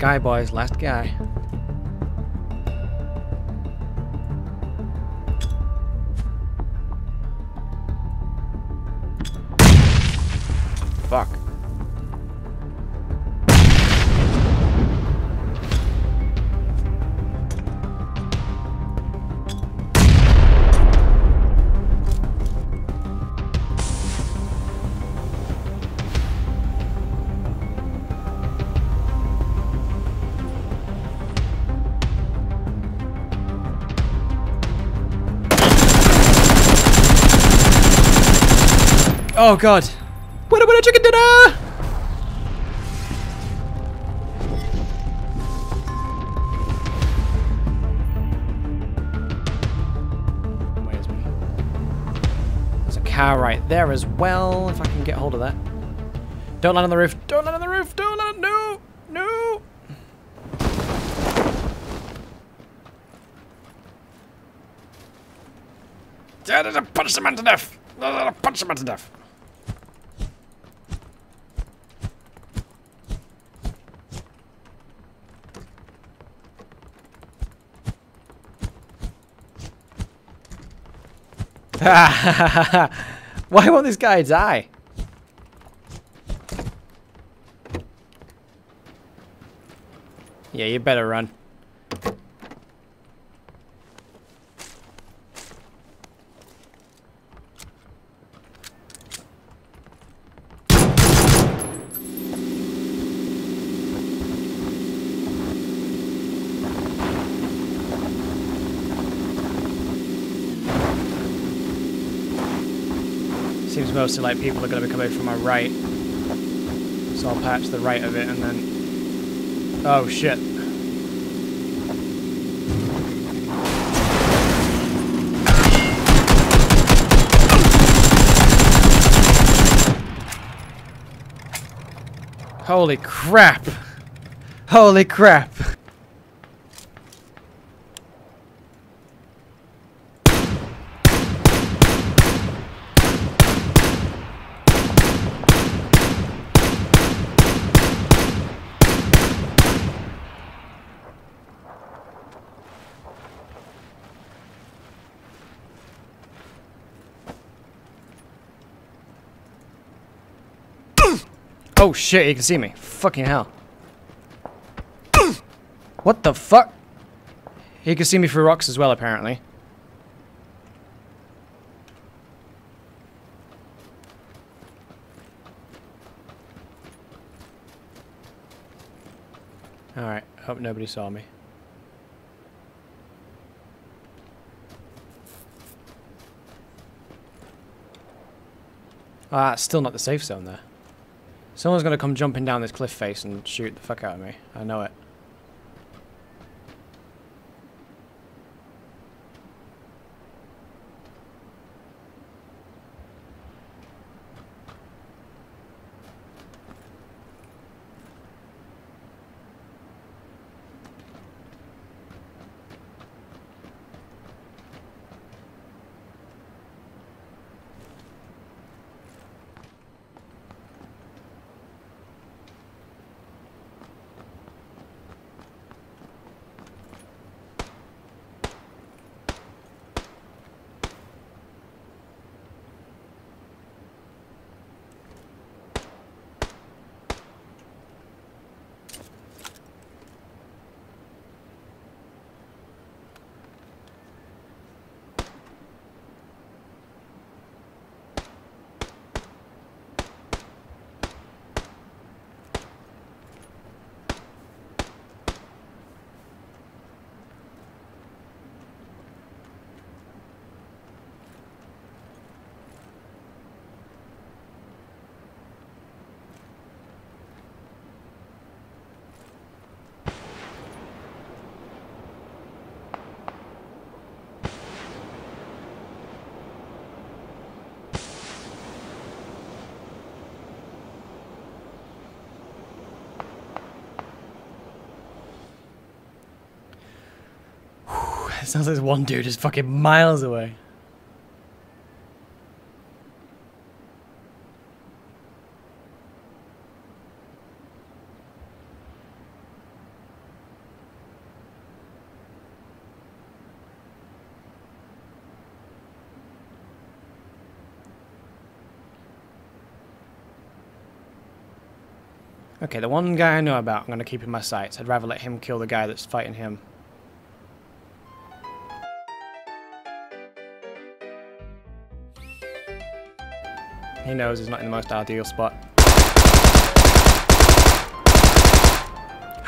guy, boys. Last guy. Fuck. Oh god. Winner, winner, chicken dinner! Where's me? There's a car right there as well, if I can get hold of that. Don't land on the roof! Don't land on the roof! Don't land! No! No! Yeah, there's a punch him to death! Punch him to death! Why won't this guy die? Yeah, you better run. Seems mostly like people are going to be coming from my right. So I'll patch the right of it and then... Oh shit. Holy crap! Holy crap! Oh shit, you can see me. Fucking hell. What the fuck? He can see me through rocks as well, apparently. Alright, hope nobody saw me. Ah, it's still not the safe zone there. Someone's gonna come jumping down this cliff face and shoot the fuck out of me. I know it. Sounds like this one dude is fucking miles away. Okay, the one guy I know about, I'm going to keep in my sights. I'd rather let him kill the guy that's fighting him. He knows he's not in the most ideal spot.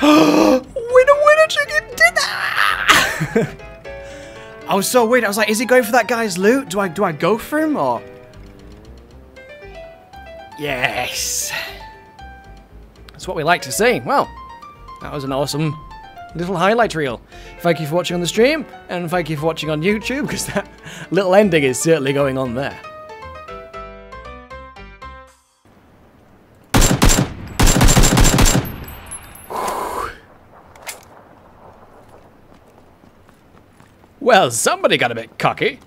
Winner, winner, chicken dinner! I was so weird. I was like, is he going for that guy's loot? Do I go for him or? Yes. That's what we like to see. Well, that was an awesome little highlight reel. Thank you for watching on the stream, and thank you for watching on YouTube, because that little ending is certainly going on there. Well, somebody got a bit cocky.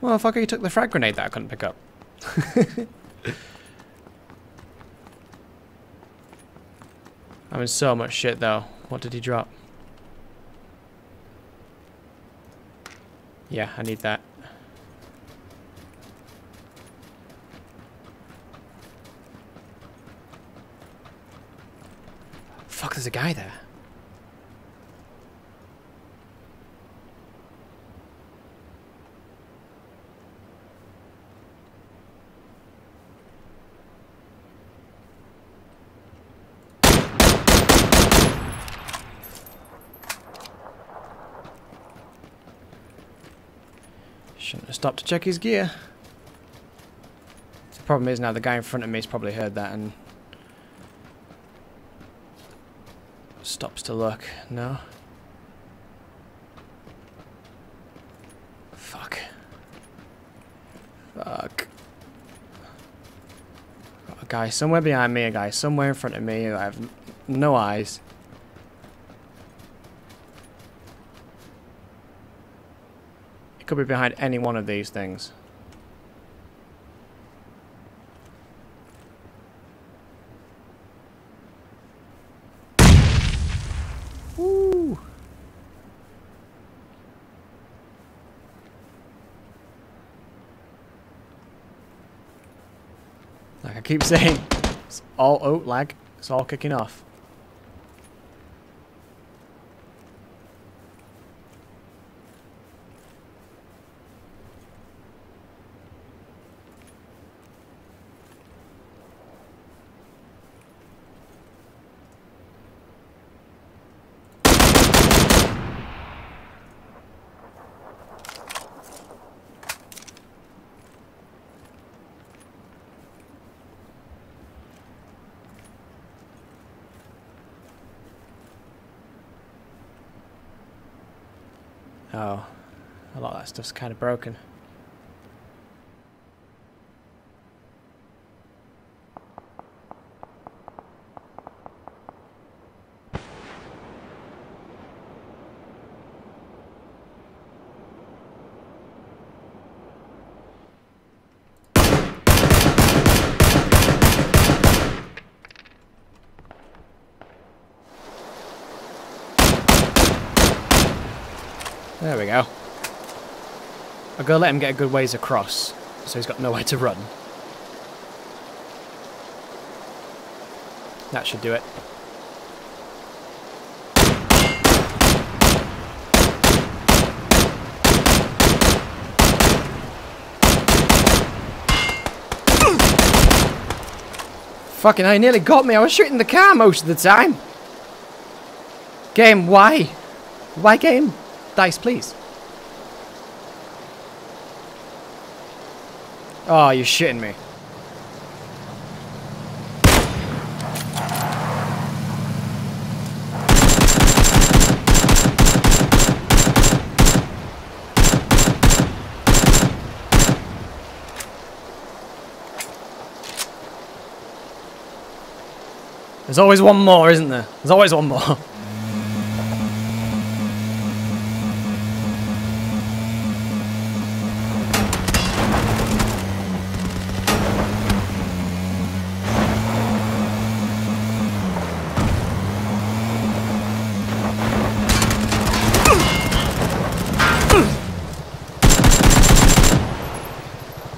Well, fucker, you took the frag grenade that I couldn't pick up. I'm in so much shit, though. What did he drop? Yeah, I need that. Fuck, there's a guy there. Shouldn't have stopped to check his gear. The problem is now the guy in front of me has probably heard that and stops to look. No. Fuck. Fuck. Got a guy somewhere behind me, a guy somewhere in front of me. I have no eyes. Could be behind any one of these things. Woo. Like I keep saying, it's all oat lag, it's all kicking off. Oh, a lot of that stuff's kind of broken. There we go. I've got to let him get a good ways across, so he's got nowhere to run. That should do it. Fucking hell, he nearly got me. I was shooting the car most of the time. Game, why? Why game? Dice, please. Oh, you're shitting me. There's always one more, isn't there? There's always one more.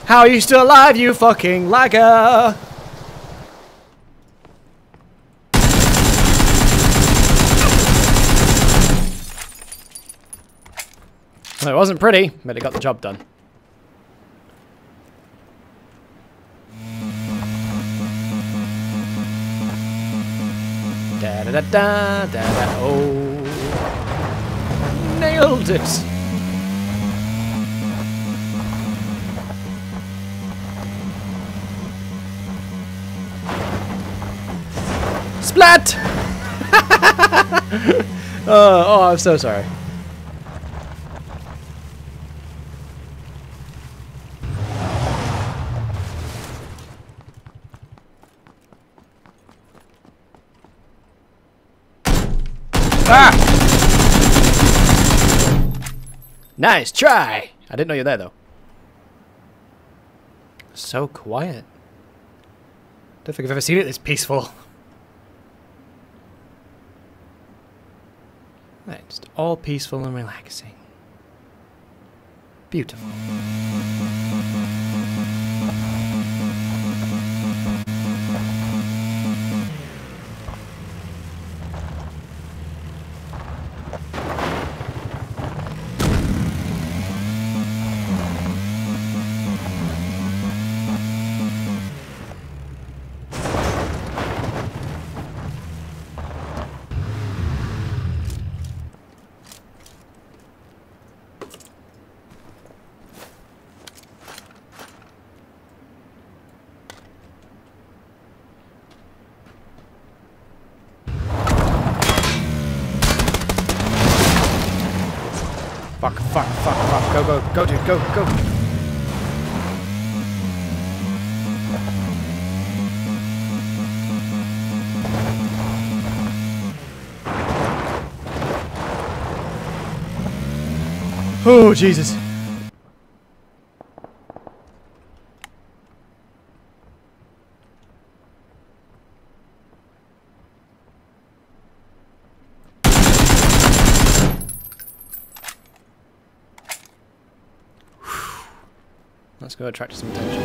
How are you still alive, you fucking lagger? Well, it wasn't pretty, but it got the job done. Da da da da da da. Oh, nailed it. Splat! Oh, I'm so sorry. Ah! Nice try! I didn't know you were there, though. So quiet. Don't think I've ever seen it this peaceful. Just all peaceful and relaxing. Beautiful. Fuck, fuck, fuck, fuck. Go, go, go, dude, go, go. Oh, Jesus. Let's go attract some attention.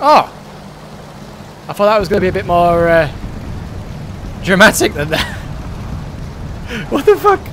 Oh! I thought that was going to be a bit more dramatic than that. What the fuck?